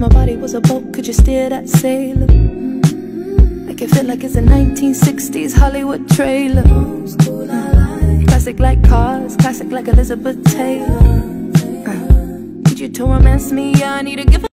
my body was a boat, could you steer that sailor? Make it feel like it's a 1960s Hollywood trailer. Classic like Cars, classic like Elizabeth Taylor. Need you to romance me, I need to give a